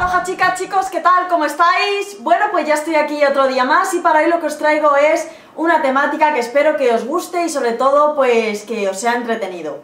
Aloha chicas, chicos, ¿qué tal? ¿Cómo estáis? Bueno, pues ya estoy aquí otro día más y para hoy lo que os traigo es una temática que espero que os guste y sobre todo pues que os sea entretenido.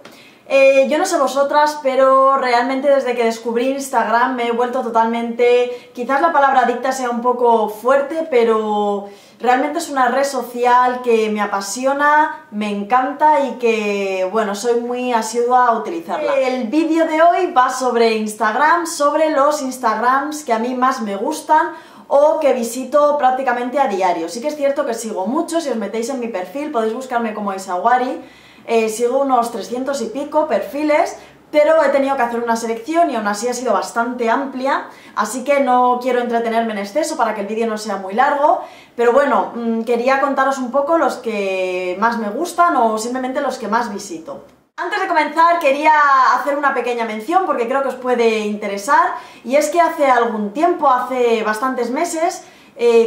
Yo no sé vosotras, pero realmente desde que descubrí Instagram me he vuelto totalmente... Quizás la palabra adicta sea un poco fuerte, pero realmente es una red social que me apasiona, me encanta y que, bueno, soy muy asidua a utilizarla. El vídeo de hoy va sobre Instagram, sobre los Instagrams que a mí más me gustan o que visito prácticamente a diario. Sí que es cierto que sigo muchos, si os metéis en mi perfil podéis buscarme como Aishawari. Sigo unos 300 y pico perfiles, pero he tenido que hacer una selección y aún así ha sido bastante amplia, así que no quiero entretenerme en exceso para que el vídeo no sea muy largo, pero bueno, quería contaros un poco los que más me gustan o simplemente los que más visito. Antes de comenzar quería hacer una pequeña mención porque creo que os puede interesar, y es que hace algún tiempo, hace bastantes meses,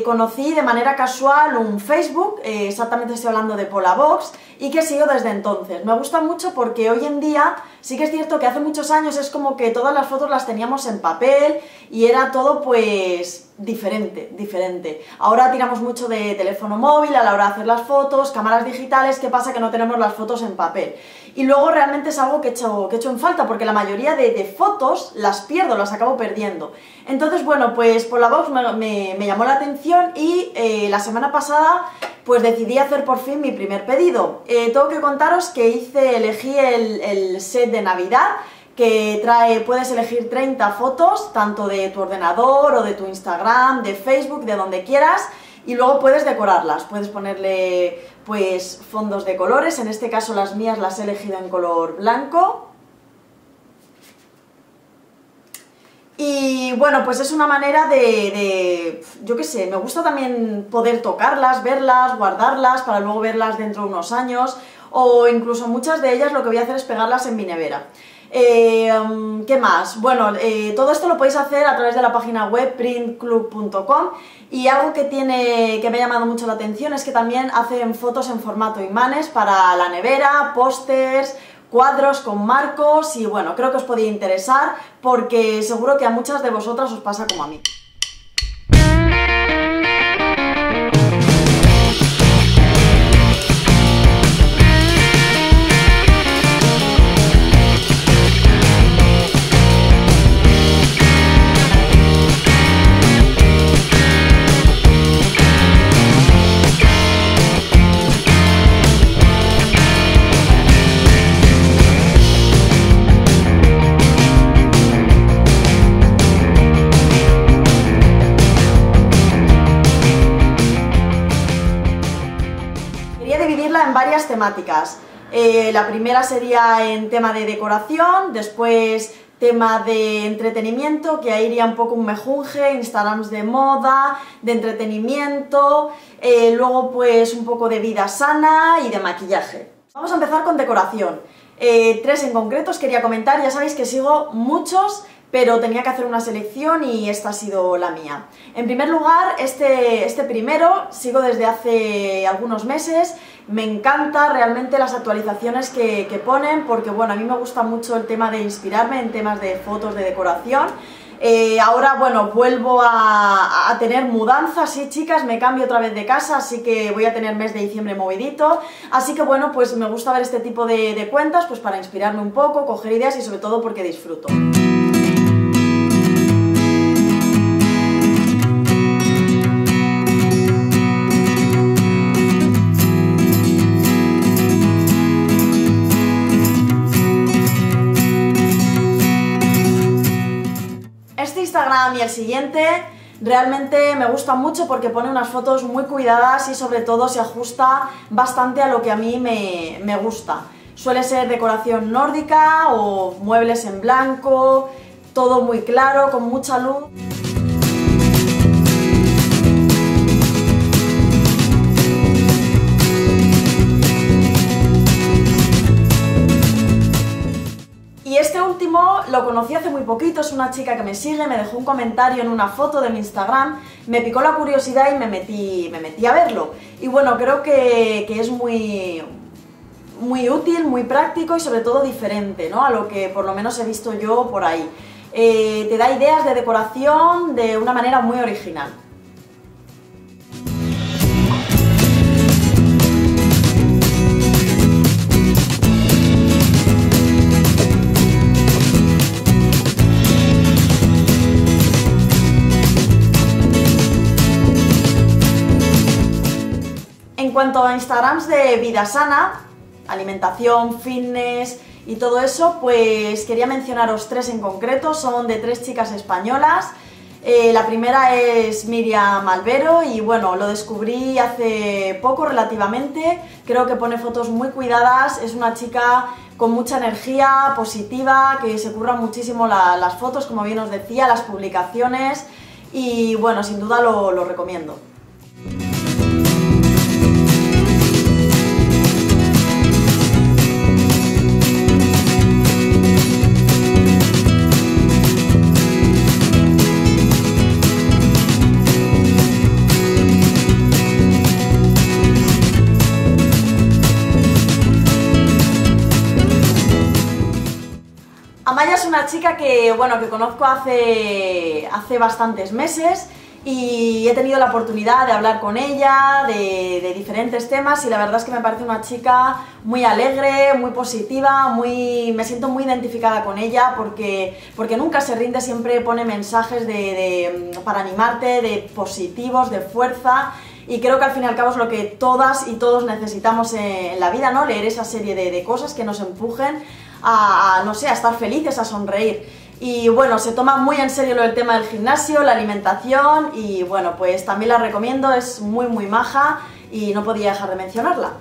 conocí de manera casual un Facebook, exactamente estoy hablando de Pola Box, y que sigo desde entonces. Me gusta mucho porque hoy en día sí que es cierto que hace muchos años es como que todas las fotos las teníamos en papel y era todo pues diferente. Ahora tiramos mucho de teléfono móvil a la hora de hacer las fotos, cámaras digitales, ¿qué pasa? Que no tenemos las fotos en papel. Y luego realmente es algo que he hecho en falta porque la mayoría de fotos las pierdo, las acabo perdiendo. Entonces, bueno, pues Pola Box me llamó la atención y la semana pasada pues decidí hacer por fin mi primer pedido. Tengo que contaros que elegí el set de Navidad que trae, puedes elegir 30 fotos, tanto de tu ordenador o de tu Instagram, de Facebook, de donde quieras, y luego puedes decorarlas, puedes ponerle pues fondos de colores, en este caso las mías las he elegido en color blanco. Y bueno, pues es una manera de yo qué sé, me gusta también poder tocarlas, verlas, guardarlas para luego verlas dentro de unos años, o incluso muchas de ellas lo que voy a hacer es pegarlas en mi nevera. ¿Qué más? Bueno, todo esto lo podéis hacer a través de la página web printclub.com, y algo que me ha llamado mucho la atención es que también hacen fotos en formato imanes para la nevera, pósters, cuadros con marcos, y bueno, creo que os podría interesar porque seguro que a muchas de vosotras os pasa como a mí. En varias temáticas. La primera sería en tema de decoración, después tema de entretenimiento, que ahí iría un poco un mejunje, Instagrams de moda, de entretenimiento, luego pues un poco de vida sana y de maquillaje. Vamos a empezar con decoración. Tres en concreto os quería comentar, ya sabéis que sigo muchos, pero tenía que hacer una selección y esta ha sido la mía. En primer lugar, este primero, sigo desde hace algunos meses, me encanta realmente las actualizaciones que ponen, porque bueno, a mí me gusta mucho el tema de inspirarme en temas de fotos, de decoración. Ahora, bueno, vuelvo a tener mudanza, sí chicas, me cambio otra vez de casa, así que voy a tener mes de diciembre movidito, así que bueno, pues me gusta ver este tipo de cuentas pues para inspirarme un poco, coger ideas y sobre todo porque disfruto. Y el siguiente realmente me gusta mucho porque pone unas fotos muy cuidadas y sobre todo se ajusta bastante a lo que a mí me gusta. Suele ser decoración nórdica o muebles en blanco, todo muy claro, con mucha luz. Lo conocí hace muy poquito, es una chica que me sigue, me dejó un comentario en una foto de mi Instagram, me picó la curiosidad y me metí a verlo. Y bueno, creo que es muy útil, muy práctico y sobre todo diferente, ¿no? A lo que por lo menos he visto yo por ahí. te da ideas de decoración de una manera muy original. En cuanto a Instagrams de vida sana, alimentación, fitness y todo eso, pues quería mencionaros tres en concreto, son de tres chicas españolas. La primera es Miriam Albero y bueno, lo descubrí hace poco relativamente, creo que pone fotos muy cuidadas, es una chica con mucha energía, positiva, que se curra muchísimo las fotos, como bien os decía, las publicaciones y bueno, sin duda lo recomiendo. Amaya es una chica que, bueno, que conozco hace bastantes meses y he tenido la oportunidad de hablar con ella de diferentes temas y la verdad es que me parece una chica muy alegre, muy positiva, me siento muy identificada con ella porque nunca se rinde, siempre pone mensajes para animarte, de positivos, de fuerza. Y creo que al fin y al cabo es lo que todas y todos necesitamos en la vida, ¿no? Leer esa serie de cosas que nos empujen a, no sé, a estar felices, a sonreír. Y bueno, se toma muy en serio el tema del gimnasio, la alimentación y bueno, pues también la recomiendo, es muy muy maja y no podía dejar de mencionarla.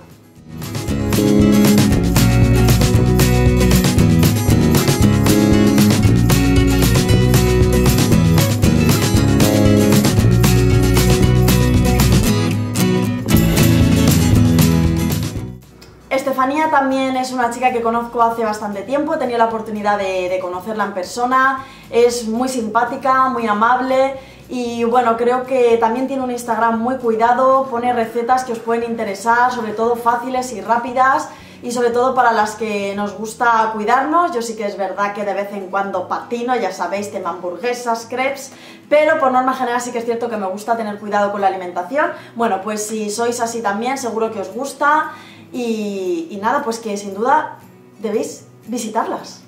Estefanía también es una chica que conozco hace bastante tiempo, he tenido la oportunidad de conocerla en persona, es muy simpática, muy amable y bueno, creo que también tiene un Instagram muy cuidado, pone recetas que os pueden interesar, sobre todo fáciles y rápidas y sobre todo para las que nos gusta cuidarnos. Yo sí que es verdad que de vez en cuando patino, ya sabéis, tema hamburguesas, crepes, pero por norma general sí que es cierto que me gusta tener cuidado con la alimentación. Bueno, pues si sois así también seguro que os gusta. Y nada, pues que sin duda debéis visitarlas.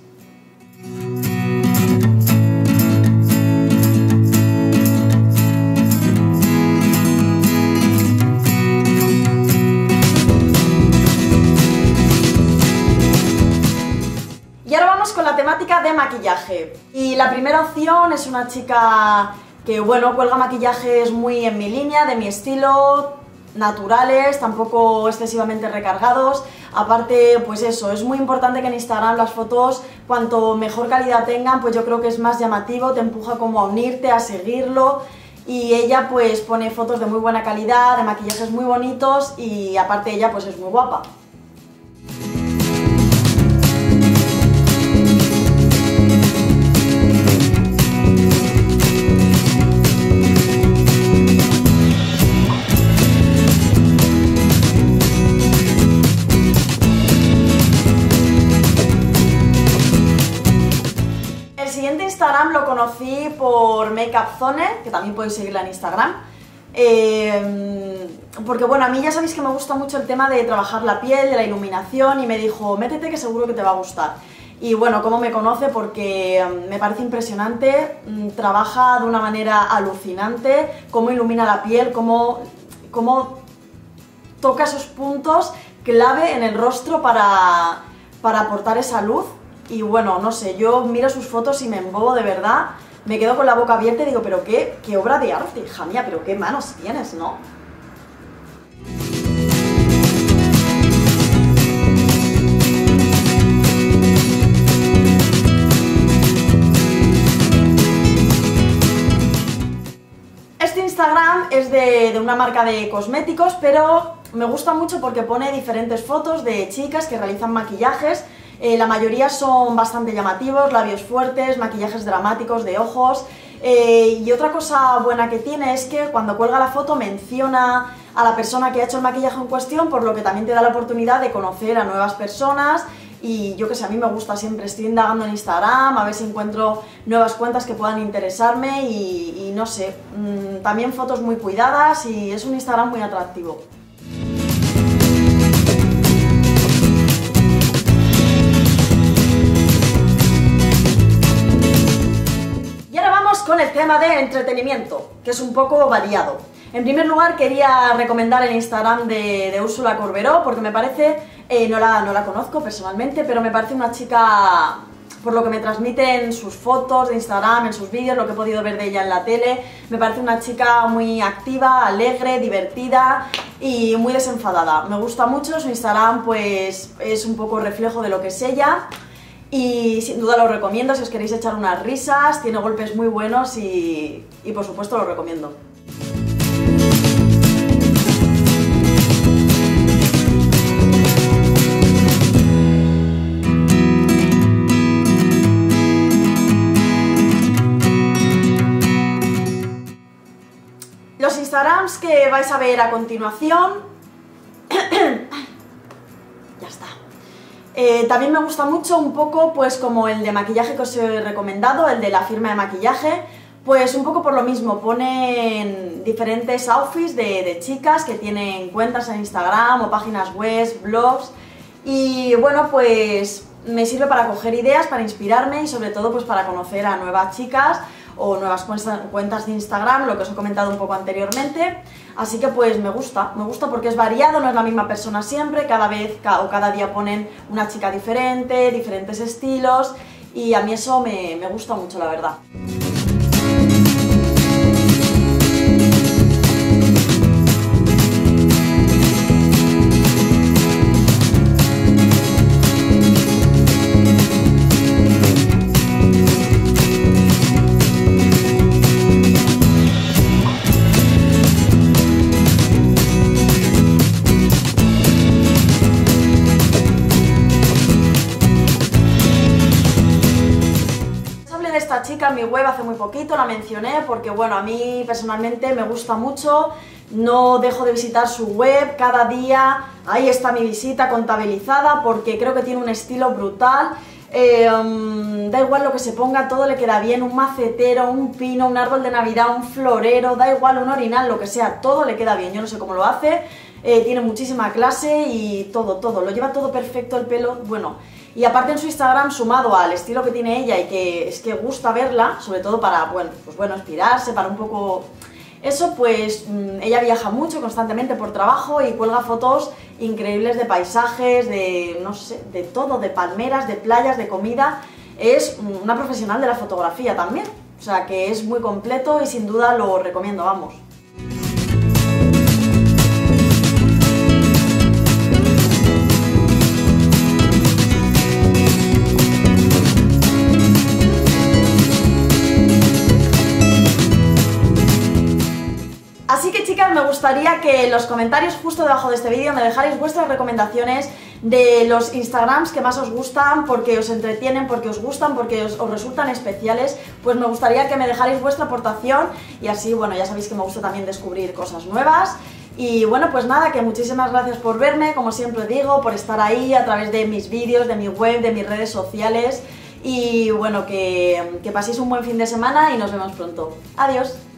Y ahora vamos con la temática de maquillaje. Y la primera opción es una chica que, bueno, cuelga maquillajes muy en mi línea, de mi estilo, naturales, tampoco excesivamente recargados. Aparte, pues eso, es muy importante que en Instagram las fotos, cuanto mejor calidad tengan, pues yo creo que es más llamativo, te empuja como a unirte, a seguirlo. Y ella pues pone fotos de muy buena calidad, de maquillajes muy bonitos y aparte ella pues es muy guapa. Instagram lo conocí por MakeupZone, que también podéis seguirla en Instagram, porque bueno, a mí ya sabéis que me gusta mucho el tema de trabajar la piel, de la iluminación y me dijo, métete que seguro que te va a gustar. Y bueno, cómo me conoce, porque me parece impresionante, trabaja de una manera alucinante, cómo ilumina la piel, cómo toca esos puntos clave en el rostro para aportar esa luz. Y bueno, no sé, yo miro sus fotos y me embobo de verdad, me quedo con la boca abierta y digo, pero qué obra de arte, hija mía, pero qué manos tienes, ¿no? Este Instagram es de una marca de cosméticos, pero me gusta mucho porque pone diferentes fotos de chicas que realizan maquillajes. La mayoría son bastante llamativos, labios fuertes, maquillajes dramáticos de ojos. Y otra cosa buena que tiene es que cuando cuelga la foto menciona a la persona que ha hecho el maquillaje en cuestión, por lo que también te da la oportunidad de conocer a nuevas personas y yo que sé, a mí me gusta, siempre estoy indagando en Instagram a ver si encuentro nuevas cuentas que puedan interesarme y no sé, también fotos muy cuidadas y es un Instagram muy atractivo. El tema de entretenimiento, que es un poco variado. En primer lugar quería recomendar el Instagram de Úrsula Corberó porque me parece, no la conozco personalmente, pero me parece una chica, por lo que me transmiten sus fotos de Instagram, en sus vídeos, lo que he podido ver de ella en la tele, me parece una chica muy activa, alegre, divertida y muy desenfadada. Me gusta mucho, su Instagram pues es un poco reflejo de lo que es ella. Y sin duda lo recomiendo si os queréis echar unas risas, tiene golpes muy buenos y por supuesto lo recomiendo. Los Instagrams que vais a ver a continuación... también me gusta mucho un poco pues como el de maquillaje que os he recomendado, el de la firma de maquillaje, pues un poco por lo mismo, ponen diferentes outfits de chicas que tienen cuentas en Instagram o páginas web, blogs y bueno pues me sirve para coger ideas, para inspirarme y sobre todo pues para conocer a nuevas chicas o nuevas cuentas de Instagram, lo que os he comentado un poco anteriormente, así que pues me gusta porque es variado, no es la misma persona siempre, cada vez o cada día ponen una chica diferente, diferentes estilos y a mí eso me gusta mucho, la verdad. En mi web hace muy poquito la mencioné porque bueno, a mí personalmente me gusta mucho, no dejo de visitar su web cada día, ahí está mi visita contabilizada porque creo que tiene un estilo brutal, da igual lo que se ponga, todo le queda bien, un macetero, un pino, un árbol de Navidad, un florero, da igual, un orinal, lo que sea, todo le queda bien, yo no sé cómo lo hace, tiene muchísima clase y todo, lo lleva todo perfecto el pelo, bueno... Y aparte en su Instagram, sumado al estilo que tiene ella y que es que gusta verla, sobre todo para, bueno, pues bueno, inspirarse, para un poco... Eso, pues ella viaja mucho constantemente por trabajo y cuelga fotos increíbles de paisajes, de, no sé, de todo, de palmeras, de playas, de comida. Es una profesional de la fotografía también, o sea que es muy completo y sin duda lo recomiendo, vamos. Así que chicas, me gustaría que en los comentarios justo debajo de este vídeo me dejarais vuestras recomendaciones de los Instagrams que más os gustan, porque os entretienen, porque os gustan, porque os resultan especiales, pues me gustaría que me dejarais vuestra aportación y así, bueno, ya sabéis que me gusta también descubrir cosas nuevas. Y bueno, pues nada, que muchísimas gracias por verme, como siempre digo, por estar ahí a través de mis vídeos, de mi web, de mis redes sociales y bueno, que paséis un buen fin de semana y nos vemos pronto. Adiós.